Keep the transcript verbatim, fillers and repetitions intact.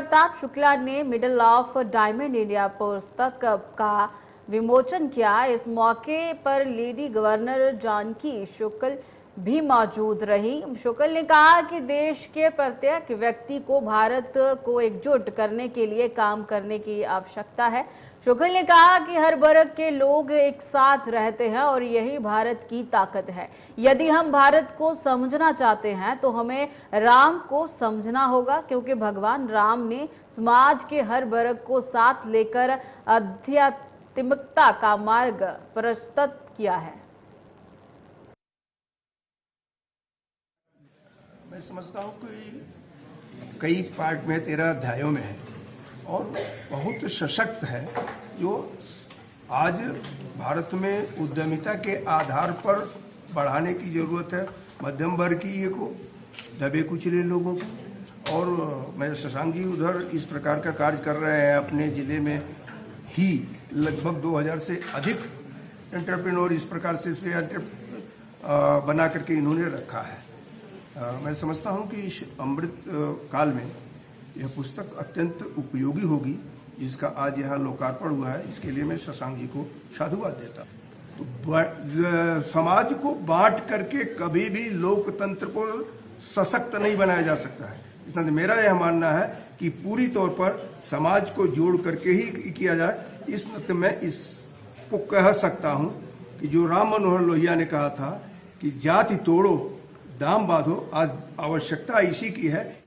प्रताप शुक्ला ने middle of diamond India पुस्तक का विमोचन किया। इस मौके पर लेडी गवर्नर जानकी शुक्ल भी मौजूद रही। शुक्ल ने कहा कि देश के प्रत्येक व्यक्ति को भारत को एकजुट करने के लिए काम करने की आवश्यकता है। शुक्ल ने कहा कि हर वर्ग के लोग एक साथ रहते हैं और यही भारत की ताकत है। यदि हम भारत को समझना चाहते हैं तो हमें राम को समझना होगा, क्योंकि भगवान राम ने समाज के हर वर्ग को साथ लेकर आध्यात्मिकता का मार्ग प्रशस्त किया है। मैं समझता हूँ कि कई पार्ट में तेरह अध्यायों में है और बहुत सशक्त है, जो आज भारत में उद्यमिता के आधार पर बढ़ाने की ज़रूरत है, मध्यम वर्ग की ये को दबे कुचले लोगों को। और मैं शशांक जी उधर इस प्रकार का कार्य कर रहे हैं। अपने ज़िले में ही लगभग दो हज़ार से अधिक एंटरप्रेन्योर इस प्रकार से इसके बना करके इन्होंने रखा है। आ, मैं समझता हूं कि इस अमृत काल में यह पुस्तक अत्यंत उपयोगी होगी, जिसका आज यहाँ लोकार्पण हुआ है। इसके लिए मैं शशांक जी को साधुवाद देता हूँ। तो समाज को बांट करके कभी भी लोकतंत्र को सशक्त नहीं बनाया जा सकता है। इसलिए मेरा यह मानना है कि पूरी तौर पर समाज को जोड़ करके ही किया जाए। इस नत मैं इसको कह सकता हूँ कि जो राम मनोहर लोहिया ने कहा था कि जाति तोड़ो दाम बांधो, आज आवश्यकता इसी की है